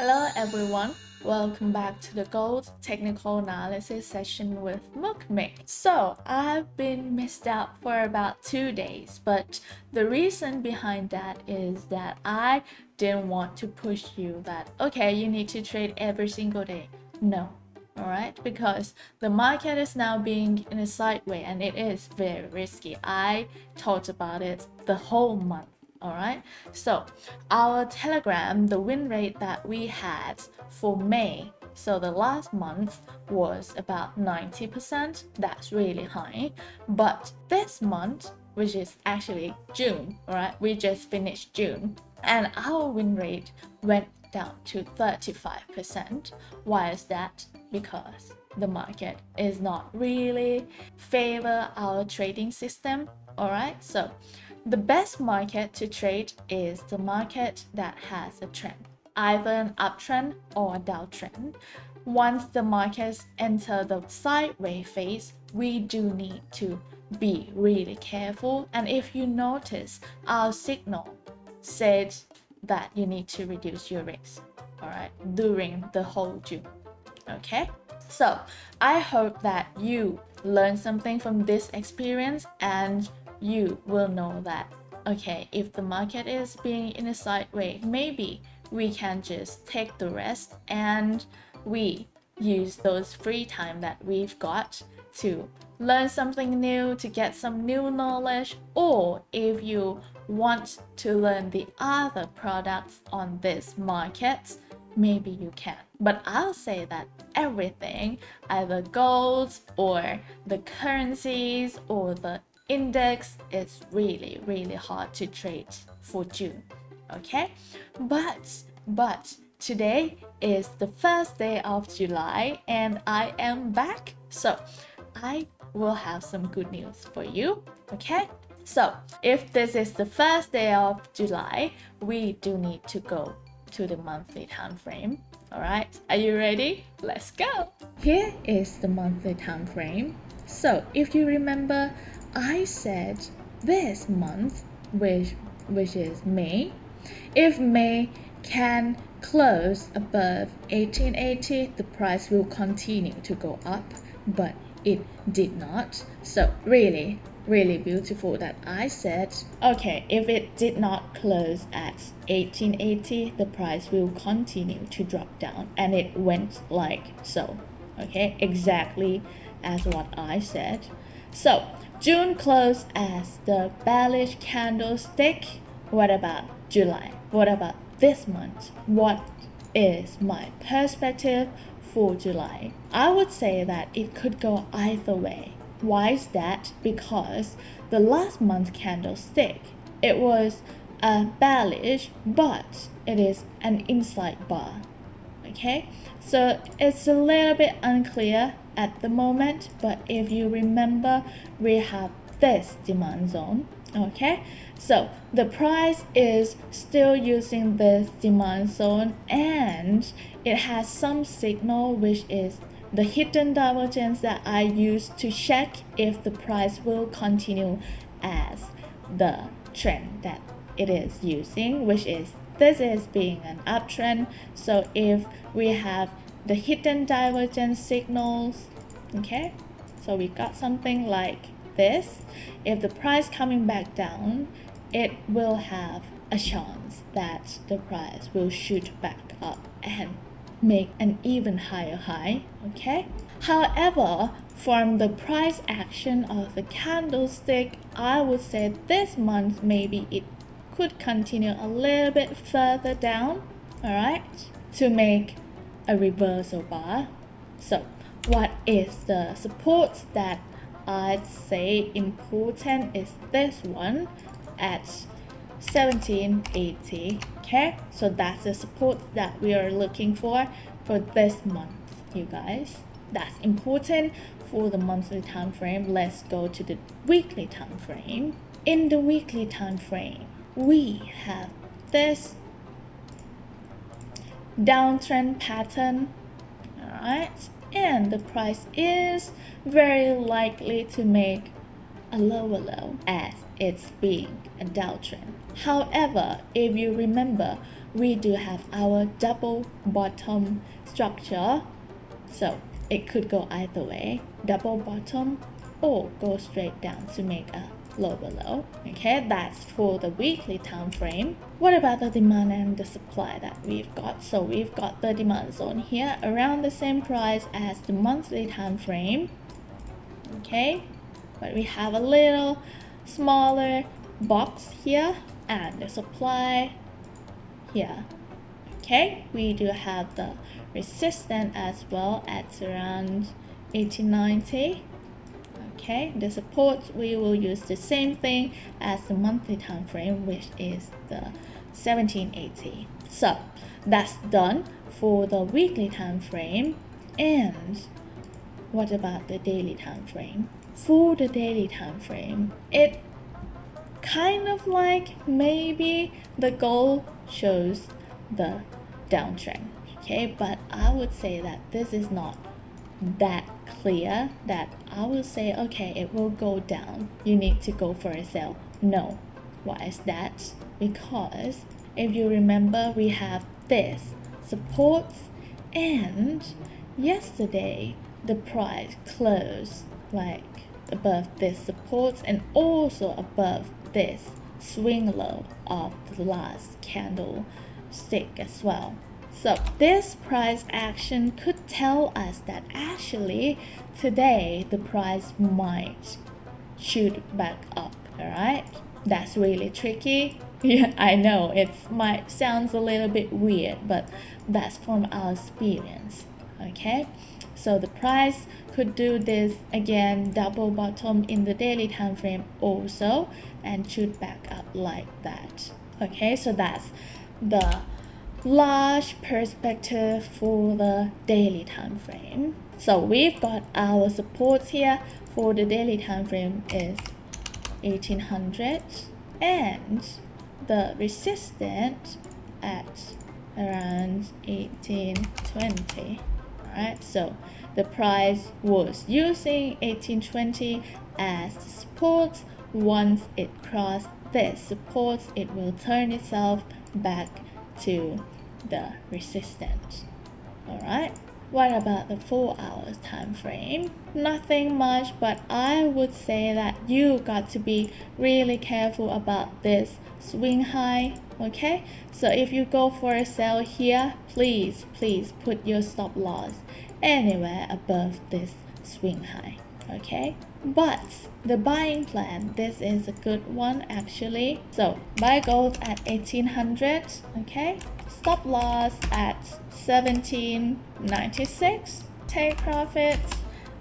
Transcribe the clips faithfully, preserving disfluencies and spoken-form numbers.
Hello everyone, welcome back to the gold technical analysis session with Mukmi. So I've been missed out for about two days, but the reason behind that is that I didn't want to push you that, okay, you need to trade every single day. No, all right, because the market is now being in a sideways and it is very risky. I talked about it the whole month. All right, so our Telegram, the win rate that we had for May, so the last month, was about ninety percent. That's really high. But this month, which is actually June, all right, we just finished June, and our win rate went down to thirty-five percent. Why is that? Because the market is not really favor our trading system. All right, so the best market to trade is the market that has a trend, either an uptrend or a downtrend. Once the markets enter the sideways phase, we do need to be really careful. And if you notice, our signal said that you need to reduce your risk, all right, during the whole June. Okay, so I hope that you learn something from this experience, and you will know that, okay, if the market is being in a sideways, maybe we can just take the rest and we use those free time that we've got to learn something new, to get some new knowledge. Or if you want to learn the other products on this market, maybe you can. But I'll say that everything, either gold or the currencies or the index, is really really hard to trade for June. Okay, but but today is the first day of July and I am back, so I will have some good news for you. Okay, so if this is the first day of July, we do need to go to the monthly time frame. All right, are you ready? Let's go. Here is the monthly time frame. So if you remember, I said this month, which which is May, if May can close above eighteen eighty, the price will continue to go up, but it did not. So really really beautiful that I said, okay, if it did not close at eighteen eighty, the price will continue to drop down, and it went like so. Okay, exactly as what I said. So June closed as the bearish candlestick. What about July? What about this month? What is my perspective for July? I would say that it could go either way. Why is that? Because the last month candlestick, it was a bearish, but it is an inside bar. Okay, so it's a little bit unclear at the moment, but if you remember, we have this demand zone. Okay, so the price is still using this demand zone, and it has some signal, which is the hidden divergence that I use to check if the price will continue as the trend that it is using, which is this is being an uptrend. So if we have the hidden divergence signals, okay, so we got something like this, if the price coming back down, it will have a chance that the price will shoot back up and make an even higher high. Okay, however, from the price action of the candlestick, I would say this month maybe it could continue a little bit further down, all right, to make a reversal bar. So what is the support that I'd say important is this one at seventeen eighty. Okay, so that's the support that we are looking for for this month, you guys. That's important for the monthly time frame. Let's go to the weekly time frame. In the weekly time frame, we have this downtrend pattern, all right, and the price is very likely to make a lower low as it's being a downtrend. However, if you remember, we do have our double bottom structure. So it could go either way, double bottom or go straight down to make a lower low. Okay, that's for the weekly time frame. What about the demand and the supply that we've got? So we've got the demand zone here around the same price as the monthly time frame. Okay, but we have a little smaller box here and the supply here. Okay, we do have the resistance as well at around eighteen ninety. Okay, the support, we will use the same thing as the monthly time frame, which is the seventeen eighty. So that's done for the weekly time frame. And what about the daily time frame? For the daily time frame, it kind of like maybe the goal shows the downtrend. Okay, but I would say that this is not that clear that I will say, okay, it will go down, you need to go for a sell. No. Why is that? Because if you remember, we have this supports, and yesterday the price closed like above this supports and also above this swing low of the last candlestick as well. So this price action could tell us that actually today the price might shoot back up, alright? That's really tricky. Yeah, I know it might sound a little bit weird, but that's from our experience, okay? So the price could do this again, double bottom in the daily time frame also, and shoot back up like that. Okay, so that's the large perspective for the daily time frame. So we've got our supports here for the daily time frame is eighteen hundred, and the resistance at around eighteen twenty. All right, so the price was using eighteen twenty as the support. Once it crossed this support, it will turn itself back to the resistance. All right, what about the four hours time frame? Nothing much, but I would say that you got to be really careful about this swing high. Okay, so if you go for a sell here, please please put your stop loss anywhere above this swing high. Okay, but the buying plan, this is a good one actually. So buy gold at eighteen hundred, okay, stop loss at seventeen ninety-six, take profits.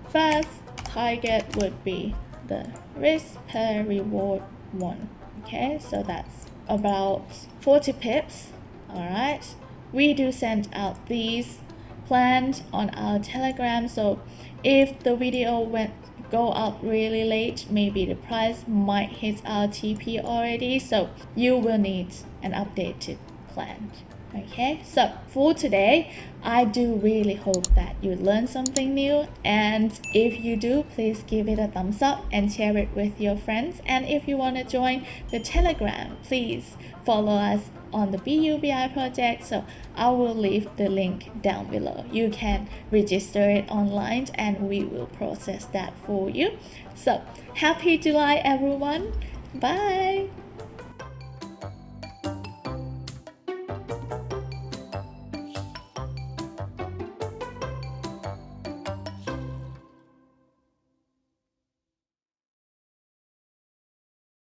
First target would be the risk per reward one. Okay, so that's about forty pips. All right, we do send out these plans on our Telegram, so if the video went go up really late, maybe the price might hit our T P already, so you will need an updated plan. Okay, so for today, I do really hope that you learned something new, and if you do, please give it a thumbs up and share it with your friends. And if you want to join the Telegram, please follow us on the B U B I project, so I will leave the link down below. You can register it online and we will process that for you. So happy July everyone, bye.